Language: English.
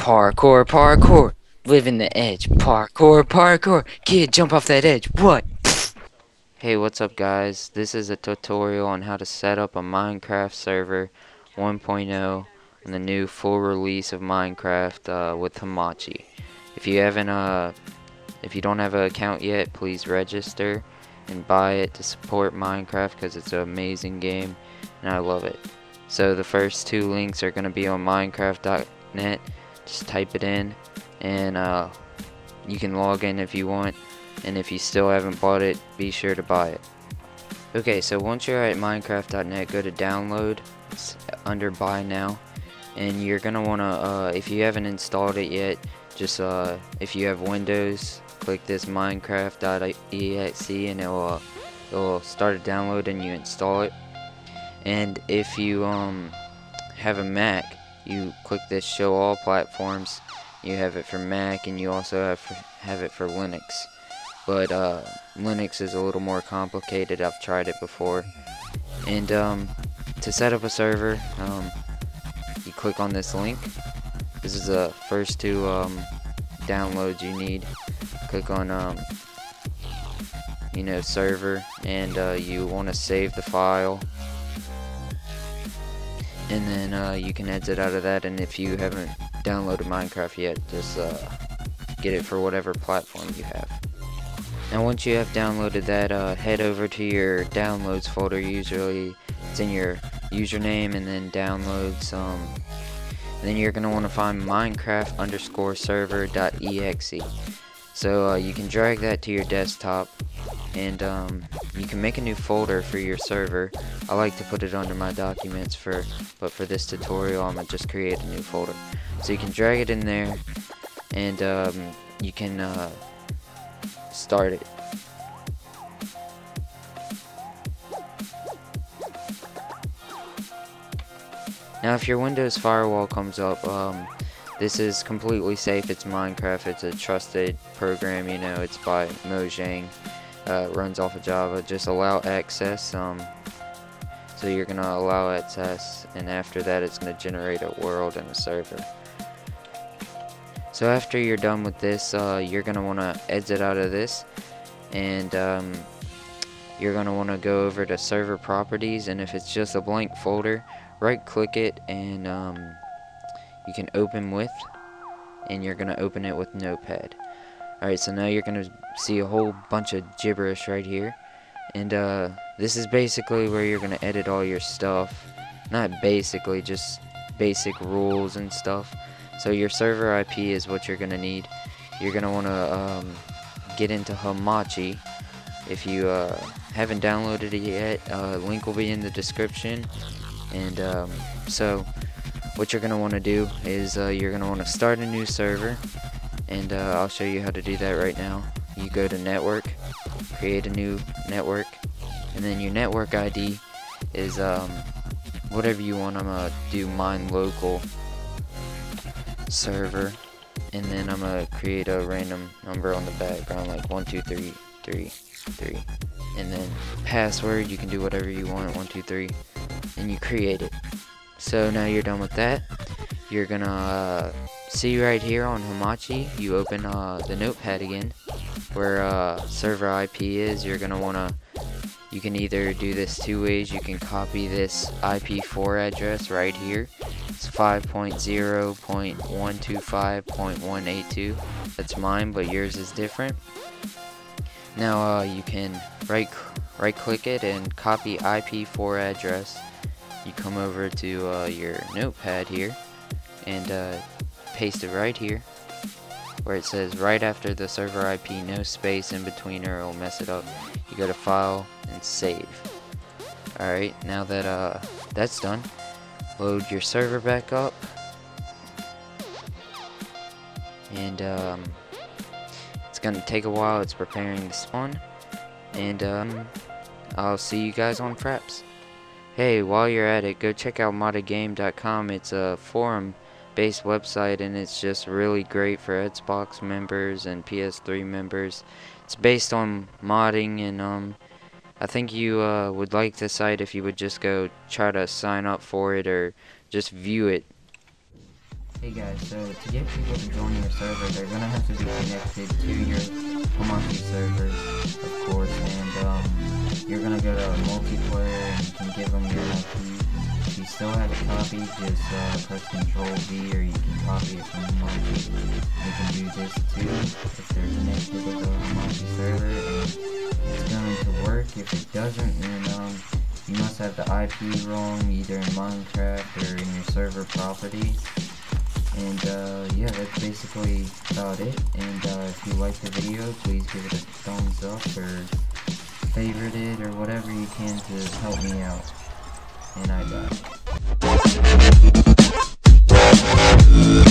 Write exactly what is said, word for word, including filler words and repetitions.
Parkour, parkour, live in the edge. Parkour, parkour, kid, jump off that edge. What? Hey, what's up, guys? This is a tutorial on how to set up a Minecraft server one point oh and the new full release of Minecraft uh, with Hamachi. If you haven't, uh, if you don't have an account yet, please register and buy it to support Minecraft because it's an amazing game and I love it. So the first two links are going to be on minecraft dot net. Just type it in and uh, you can log in if you want, and if you still haven't bought it, be sure to buy it. Okay, so once you're at minecraft dot net, go to download. It's under buy now, and you're going to want to, uh, if you haven't installed it yet, just uh, if you have Windows, click this minecraft dot E X E and it'll, uh, it'll start a download and you install it. And if you um, have a Mac, you click this show all platforms. You have it for Mac and you also have, for, have it for Linux. But uh, Linux is a little more complicated. I've tried it before. And um, to set up a server, um, you click on this link. This is the first two um, downloads you need. Click on um, you know, server, and uh, you want to save the file. And then uh, you can exit out of that, and if you haven't downloaded Minecraft yet, just uh, get it for whatever platform you have. Now once you have downloaded that, uh, head over to your downloads folder. Usually it's in your username and then downloads. Um, then you're going to want to find Minecraft underscore server.exe. So uh, you can drag that to your desktop, and um, you can make a new folder for your server. I like to put it under my documents, for, but for this tutorial I'm going to just create a new folder. So you can drag it in there, and um, you can uh, start it. Now if your Windows firewall comes up, um, this is completely safe. It's Minecraft, it's a trusted program, you know, it's by Mojang. Uh, runs off of Java. Just allow access. Um, so you're going to allow access, and after that it's going to generate a world and a server. So after you're done with this, uh, you're going to want to exit out of this, and um, you're going to want to go over to server properties, and if it's just a blank folder, right click it and um, you can open with, and you're going to open it with Notepad. Alright, so now you're going to see a whole bunch of gibberish right here. And uh, this is basically where you're going to edit all your stuff. Not basically, just basic rules and stuff. So your server I P is what you're going to need. You're going to want to um, get into Hamachi. If you uh, haven't downloaded it yet, uh, link will be in the description. And um, so what you're going to want to do is uh, you're going to want to start a new server. And uh, I'll show you how to do that right now. You go to network, create a new network, and then your network I D is um, whatever you want. I'm gonna do mine local server, and then I'm gonna create a random number on the background, like one two three three three, and then password. You can do whatever you want, one two three, and you create it. So now you're done with that. You're gonna uh, see right here on Hamachi, you open uh, the notepad again, where uh, server I P is. You're gonna wanna, you can either do this two ways. You can copy this I P four address right here. It's five dot zero dot one two five dot one eight two. That's mine, but yours is different. Now uh, you can right right click it and copy I P four address. You come over to uh, your notepad here and uh, paste it right here where it says right after the server I P, no space in between or it'll mess it up. You go to file and save. Alright, now that uh, that's done, load your server back up, and um, it's gonna take a while, it's preparing to spawn, and um, I'll see you guys on Fraps. Hey, while you're at it, go check out modagame dot com. It's a forum based website, and it's just really great for Xbox members and P S three members. It's based on modding, and um I think you uh, would like the site if you would just go try to sign up for it or just view it. Hey guys, so to get people to join your server, they're going to have to be connected to your Hamachi server, of course, and um, you're going to go to multiplayer and you can give them your I P. If you still have a copy, just uh, press control V or you can copy it from Hamachi. You can do this too if they're connected to the Hamachi server, and it's going to work. If it doesn't, then um, you must have the I P wrong, either in Minecraft or in your server properties. And uh, yeah, that's basically about it. And uh, if you like the video, please give it a thumbs up or favorite it or whatever you can to help me out. And I got it.